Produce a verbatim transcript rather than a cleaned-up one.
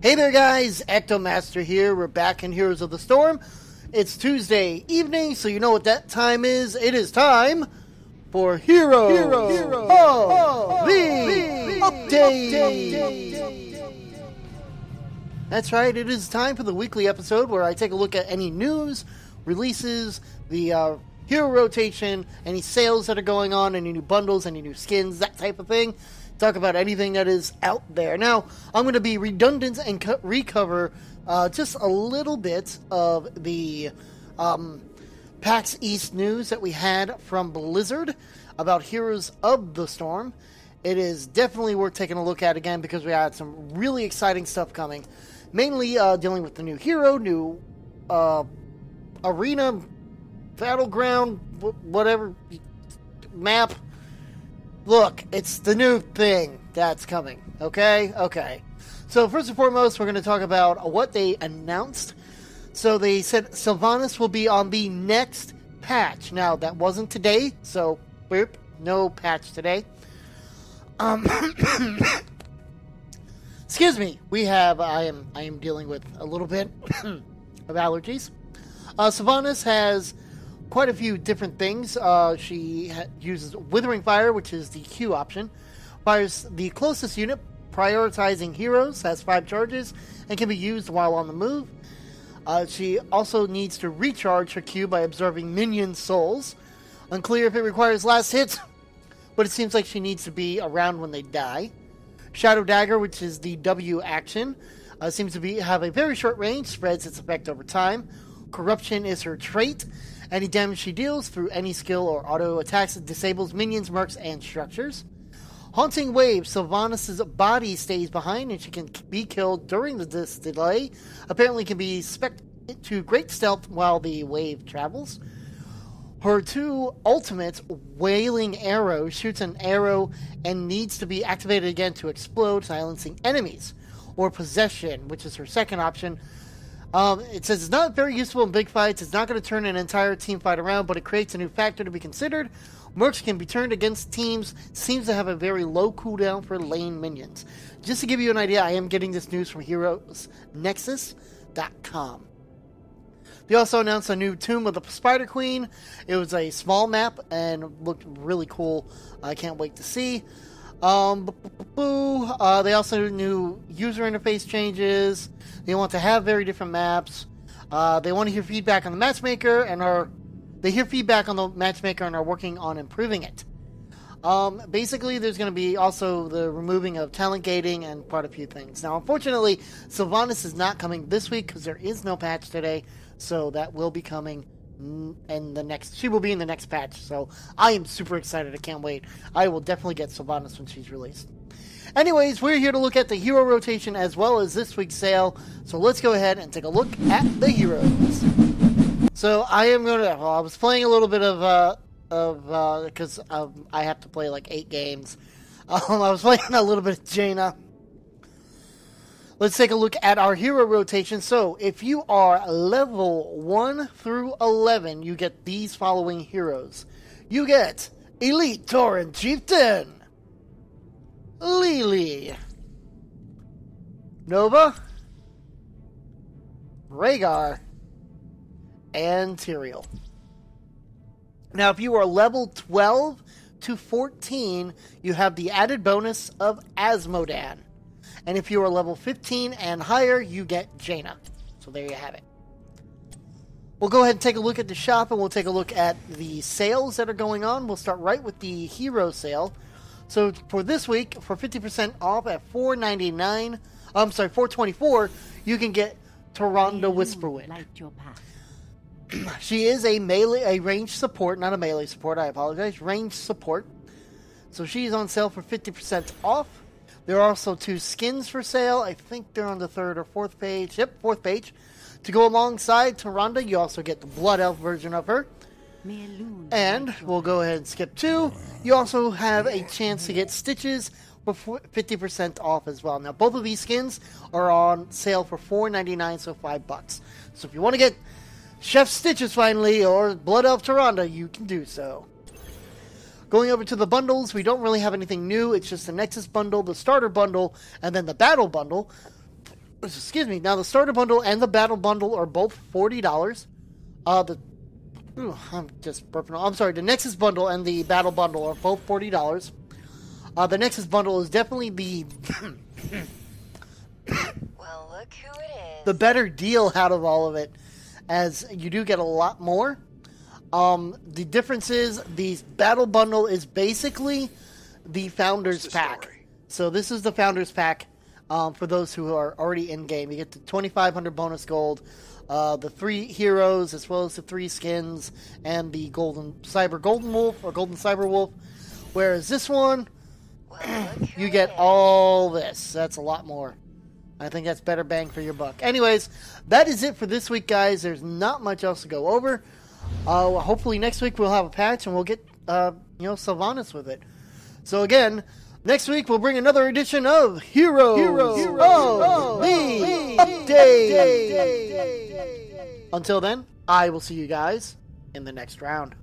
Hey there guys, Ectomaster here. We're back in Heroes of the Storm. It's Tuesday evening, so you know what that time is. It is time for Heroes, Heroes. Heroes. Oh, the Update. That's right, it is time for the weekly episode where I take a look at any news, releases, the uh, hero rotation, any sales that are going on, any new bundles, any new skins, that type of thing. Talk about anything that is out there. Now, I'm going to be redundant and co recover uh, just a little bit of the um, PAX East news that we had from Blizzard about Heroes of the Storm. It is definitely worth taking a look at again because we had some really exciting stuff coming. Mainly uh, dealing with the new hero, new uh, arena, battleground, whatever, map. Look, it's the new thing that's coming, okay? Okay. So first and foremost, we're going to talk about what they announced. So they said Sylvanas will be on the next patch. Now, that wasn't today, so boop, no patch today. Um, excuse me. We have, I am I am dealing with a little bit of allergies. Uh, Sylvanas has quite a few different things. Uh, she ha uses Withering Fire, which is the Q option. Fires the closest unit, prioritizing heroes, has five charges, and can be used while on the move. Uh, she also needs to recharge her Q by observing minion souls. Unclear if it requires last hits, but it seems like she needs to be around when they die. Shadow Dagger, which is the W action, uh, seems to be have a very short range, spreads its effect over time. Corruption is her trait. Any damage she deals through any skill or auto attacks disables minions, mercs, and structures. Haunting Wave, Sylvanas' body stays behind and she can be killed during this delay. Apparently can be spec'd to great stealth while the wave travels. Her two ultimates, Wailing Arrow, shoots an arrow and needs to be activated again to explode, silencing enemies. Or Possession, which is her second option. Um, it says it's not very useful in big fights, it's not going to turn an entire team fight around, but it creates a new factor to be considered. Mercs can be turned against teams, seems to have a very low cooldown for lane minions. Just to give you an idea, I am getting this news from Heroes Nexus dot com. They also announced a new Tomb of the Spider Queen. It was a small map and looked really cool. I can't wait to see. Um, uh, they also do new user interface changes. They want to have very different maps. Uh, they want to hear feedback on the matchmaker and are they hear feedback on the matchmaker and are working on improving it. Um, basically, there's going to be also the removing of talent gating and quite a few things. Now, unfortunately, Sylvanas is not coming this week because there is no patch today, so that will be coming. And the next, she will be in the next patch, so I am super excited. I can't wait. I will definitely get Sylvanas when she's released. Anyways, we're here to look at the hero rotation as well as this week's sale, so let's go ahead and take a look at the heroes. So I am going to, well, I was playing a little bit of, uh, of, uh, because um, I have to play like eight games. Um, I was playing a little bit of Jaina. Let's take a look at our hero rotation. So, if you are level one through eleven, you get these following heroes. You get Elite Torrent Chieftain, Li Li, Nova, Rhaegar, and Tyrael. Now, if you are level twelve to fourteen, you have the added bonus of Azmodan. And if you are level fifteen and higher, you get Jaina. So there you have it. We'll go ahead and take a look at the shop, and we'll take a look at the sales that are going on. We'll start right with the hero sale. So for this week, for fifty percent off at four ninety-nine, I'm sorry, four twenty-four, you can get Tyrande Whisperwind. Like your path. She is a melee, a range support, not a melee support. I apologize, range support. So she's on sale for fifty percent off. There are also two skins for sale. I think they're on the third or fourth page. Yep, fourth page. To go alongside Tyrande, you also get the Blood Elf version of her. And we'll go ahead and skip two. You also have a chance to get Stitches for fifty percent off as well. Now, both of these skins are on sale for four ninety-nine, so five bucks. So if you want to get Chef Stitches finally or Blood Elf Tyrande, you can do so. Going over to the bundles, we don't really have anything new. It's just the Nexus Bundle, the Starter Bundle, and then the Battle Bundle. Excuse me. Now, the Starter Bundle and the Battle Bundle are both forty dollars. Uh, the... Ooh, I'm just burping. I'm sorry. The Nexus Bundle and the Battle Bundle are both forty dollars. Uh, the Nexus Bundle is definitely the... well, look who it is. The better deal out of all of it, as you do get a lot more. Um, the difference is the Battle Bundle is basically the Founders Pack. Story? So this is the Founders Pack. Um, for those who are already in game, you get the twenty-five hundred bonus gold, uh, the three heroes, as well as the three skins, and the golden cyber golden wolf or golden cyber wolf. Whereas this one, well, you get all this. That's a lot more. I think that's better bang for your buck. Anyways, that is it for this week, guys. There's not much else to go over. Uh, hopefully next week we'll have a patch and we'll get uh, you know Sylvanas with it. So again. Next week, we'll bring another edition of Heroes, Heroes, Heroes of the Update. Update. Until then, I will see you guys in the next round.